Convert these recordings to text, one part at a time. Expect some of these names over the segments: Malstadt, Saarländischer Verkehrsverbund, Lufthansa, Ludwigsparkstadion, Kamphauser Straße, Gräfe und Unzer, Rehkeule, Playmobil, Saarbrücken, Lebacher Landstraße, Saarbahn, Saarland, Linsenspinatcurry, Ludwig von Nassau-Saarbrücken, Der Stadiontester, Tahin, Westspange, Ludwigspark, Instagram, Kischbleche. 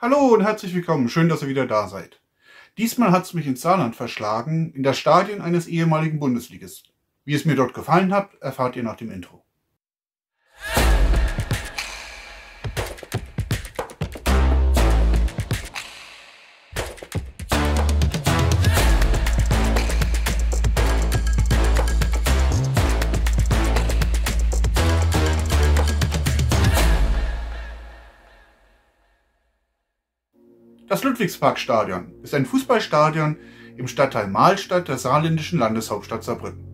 Hallo und herzlich willkommen, schön, dass ihr wieder da seid. Diesmal hat es mich ins Saarland verschlagen, in das Stadion eines ehemaligen Bundesligisten. Wie es mir dort gefallen hat, erfahrt ihr nach dem Intro. Das Ludwigsparkstadion ist ein Fußballstadion im Stadtteil Malstadt der saarländischen Landeshauptstadt Saarbrücken.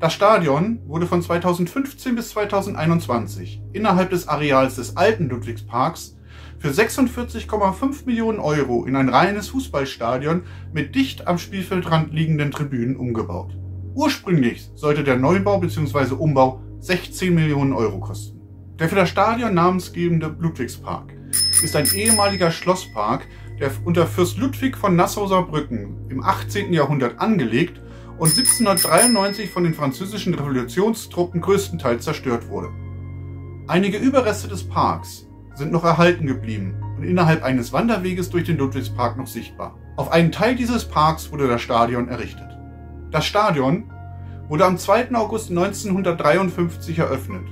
Das Stadion wurde von 2015 bis 2021 innerhalb des Areals des alten Ludwigsparks für 46,5 Millionen Euro in ein reines Fußballstadion mit dicht am Spielfeldrand liegenden Tribünen umgebaut. Ursprünglich sollte der Neubau bzw. Umbau 16 Millionen Euro kosten. Der für das Stadion namensgebende Ludwigspark ist ein ehemaliger Schlosspark, der unter Fürst Ludwig von Nassau-Saarbrücken im 18. Jahrhundert angelegt und 1793 von den französischen Revolutionstruppen größtenteils zerstört wurde. Einige Überreste des Parks sind noch erhalten geblieben und innerhalb eines Wanderweges durch den Ludwigspark noch sichtbar. Auf einen Teil dieses Parks wurde das Stadion errichtet. Das Stadion wurde am 2. August 1953 eröffnet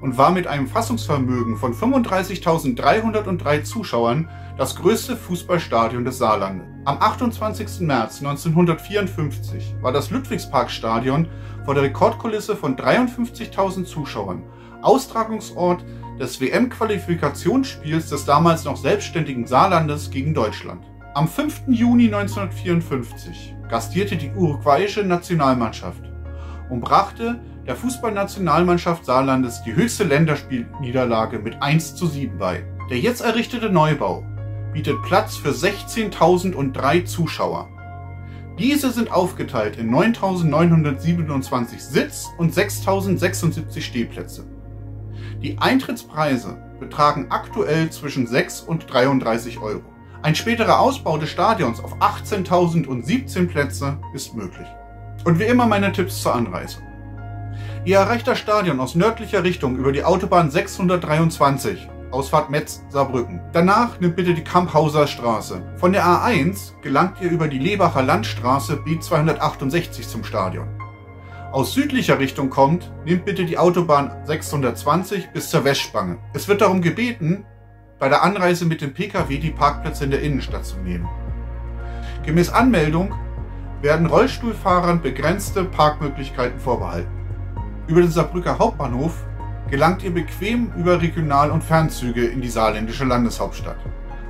und war mit einem Fassungsvermögen von 35.303 Zuschauern das größte Fußballstadion des Saarlandes. Am 28. März 1954 war das Ludwigsparkstadion vor der Rekordkulisse von 53.000 Zuschauern Austragungsort des WM-Qualifikationsspiels des damals noch selbstständigen Saarlandes gegen Deutschland. Am 5. Juni 1954 gastierte die uruguayische Nationalmannschaft und brachte der Fußballnationalmannschaft Saarlandes die höchste Länderspielniederlage mit 1:7 bei. Der jetzt errichtete Neubau bietet Platz für 16.003 Zuschauer. Diese sind aufgeteilt in 9.927 Sitz- und 6.076 Stehplätze. Die Eintrittspreise betragen aktuell zwischen 6 und 33 Euro. Ein späterer Ausbau des Stadions auf 18.017 Plätze ist möglich. Und wie immer meine Tipps zur Anreise. Ihr erreicht das Stadion aus nördlicher Richtung über die Autobahn 623, Ausfahrt Metz-Saarbrücken. Danach nimmt bitte die Kamphauser Straße. Von der A1 gelangt ihr über die Lebacher Landstraße B268 zum Stadion. Aus südlicher Richtung kommt, nehmt bitte die Autobahn 620 bis zur Westspange. Es wird darum gebeten, bei der Anreise mit dem Pkw die Parkplätze in der Innenstadt zu nehmen. Gemäß Anmeldung werden Rollstuhlfahrern begrenzte Parkmöglichkeiten vorbehalten. Über den Saarbrücker Hauptbahnhof gelangt ihr bequem über Regional- und Fernzüge in die saarländische Landeshauptstadt.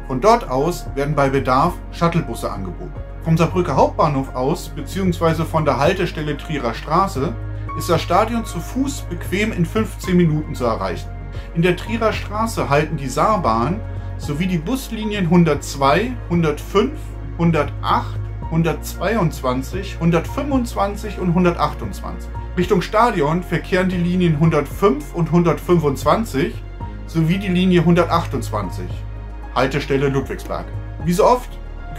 Von dort aus werden bei Bedarf Shuttlebusse angeboten. Vom Saarbrücker Hauptbahnhof aus bzw. von der Haltestelle Trierer Straße ist das Stadion zu Fuß bequem in 15 Minuten zu erreichen. In der Trierer Straße halten die Saarbahn sowie die Buslinien 102, 105, 108, 122, 125 und 128. Richtung Stadion verkehren die Linien 105 und 125 sowie die Linie 128, Haltestelle Ludwigspark. Wie so oft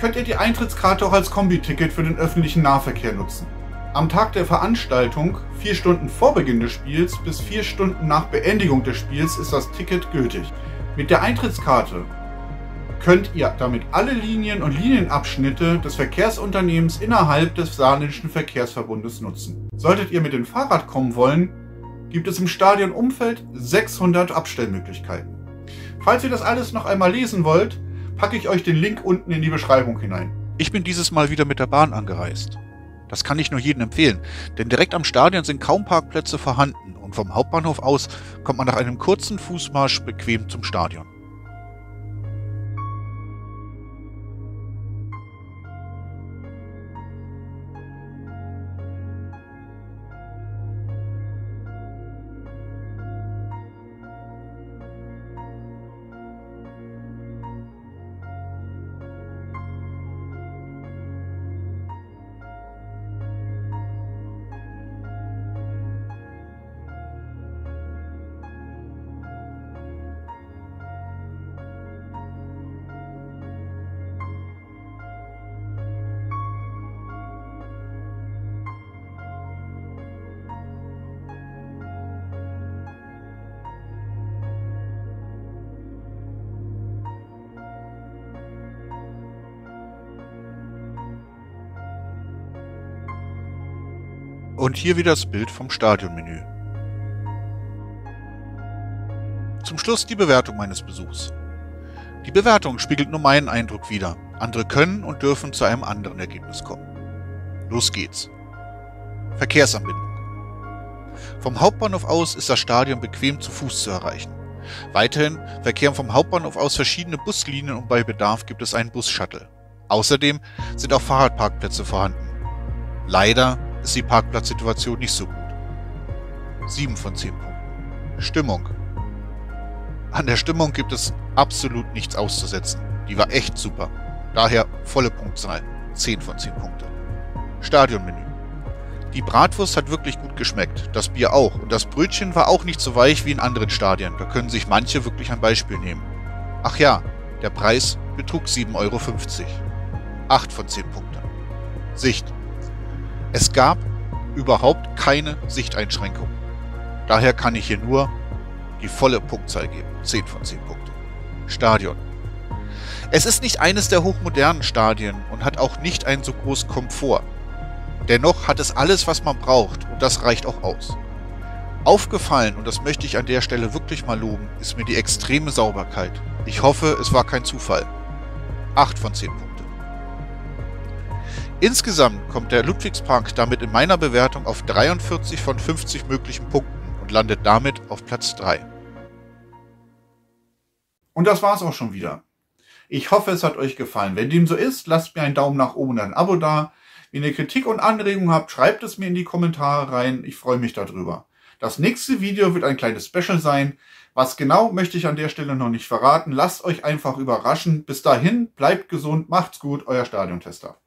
könnt ihr die Eintrittskarte auch als Kombiticket für den öffentlichen Nahverkehr nutzen. Am Tag der Veranstaltung, 4 Stunden vor Beginn des Spiels bis 4 Stunden nach Beendigung des Spiels, ist das Ticket gültig. Mit der Eintrittskarte könnt ihr damit alle Linien und Linienabschnitte des Verkehrsunternehmens innerhalb des Saarländischen Verkehrsverbundes nutzen. Solltet ihr mit dem Fahrrad kommen wollen, gibt es im Stadionumfeld 600 Abstellmöglichkeiten. Falls ihr das alles noch einmal lesen wollt, packe ich euch den Link unten in die Beschreibung hinein. Ich bin dieses Mal wieder mit der Bahn angereist. Das kann ich nur jedem empfehlen, denn direkt am Stadion sind kaum Parkplätze vorhanden und vom Hauptbahnhof aus kommt man nach einem kurzen Fußmarsch bequem zum Stadion. Und hier wieder das Bild vom Stadionmenü. Zum Schluss die Bewertung meines Besuchs. Die Bewertung spiegelt nur meinen Eindruck wider. Andere können und dürfen zu einem anderen Ergebnis kommen. Los geht's. Verkehrsanbindung. Vom Hauptbahnhof aus ist das Stadion bequem zu Fuß zu erreichen. Weiterhin verkehren vom Hauptbahnhof aus verschiedene Buslinien und bei Bedarf gibt es einen Bus-Shuttle. Außerdem sind auch Fahrradparkplätze vorhanden. Leider ist die Parkplatzsituation nicht so gut. 7 von 10 Punkten. Stimmung. An der Stimmung gibt es absolut nichts auszusetzen. Die war echt super. Daher volle Punktzahl. 10 von 10 Punkte. Stadionmenü. Die Bratwurst hat wirklich gut geschmeckt, das Bier auch und das Brötchen war auch nicht so weich wie in anderen Stadien, da können sich manche wirklich ein Beispiel nehmen. Ach ja, der Preis betrug 7,50 Euro. 8 von 10 Punkten. Sicht. Es gab überhaupt keine Sichteinschränkung. Daher kann ich hier nur die volle Punktzahl geben, 10 von 10 Punkten. Stadion. Es ist nicht eines der hochmodernen Stadien und hat auch nicht einen so großen Komfort. Dennoch hat es alles, was man braucht und das reicht auch aus. Aufgefallen, und das möchte ich an der Stelle wirklich mal loben, ist mir die extreme Sauberkeit. Ich hoffe, es war kein Zufall. 8 von 10 Punkte. Insgesamt kommt der Ludwigspark damit in meiner Bewertung auf 43 von 50 möglichen Punkten und landet damit auf Platz 3. Und das war's auch schon wieder. Ich hoffe, es hat euch gefallen. Wenn dem so ist, lasst mir einen Daumen nach oben und ein Abo da. Wenn ihr Kritik und Anregungen habt, schreibt es mir in die Kommentare rein. Ich freue mich darüber. Das nächste Video wird ein kleines Special sein. Was genau, möchte ich an der Stelle noch nicht verraten. Lasst euch einfach überraschen. Bis dahin, bleibt gesund, macht's gut, euer Stadiontester.